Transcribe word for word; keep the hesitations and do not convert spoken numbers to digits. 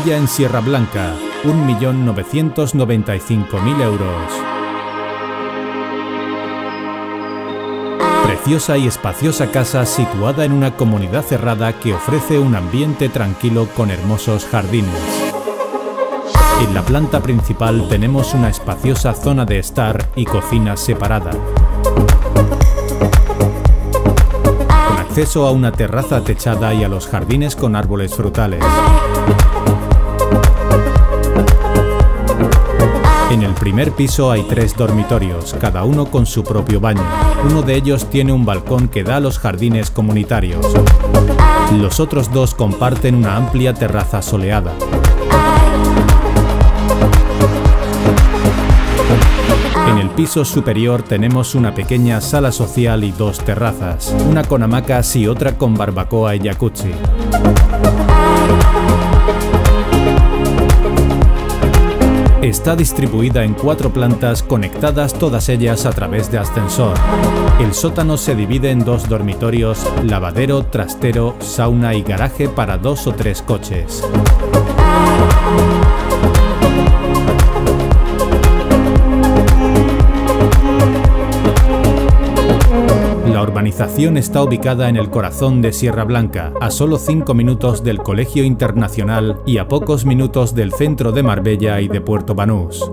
Villa en Sierra Blanca, un millón novecientos noventa y cinco mil euros. Preciosa y espaciosa casa situada en una comunidad cerrada que ofrece un ambiente tranquilo con hermosos jardines. En la planta principal tenemos una espaciosa zona de estar y cocina separada, con acceso a una terraza techada y a los jardines con árboles frutales. En el primer piso hay tres dormitorios, cada uno con su propio baño. Uno de ellos tiene un balcón que da a los jardines comunitarios. Los otros dos comparten una amplia terraza soleada. En el piso superior tenemos una pequeña sala social y dos terrazas, una con hamacas y otra con barbacoa y jacuzzi. Está distribuida en cuatro plantas conectadas todas ellas a través de ascensor. El sótano se divide en dos dormitorios, lavadero, trastero, sauna y garaje para dos o tres coches. La urbanización está ubicada en el corazón de Sierra Blanca, a solo cinco minutos del Colegio Internacional y a pocos minutos del centro de Marbella y de Puerto Banús.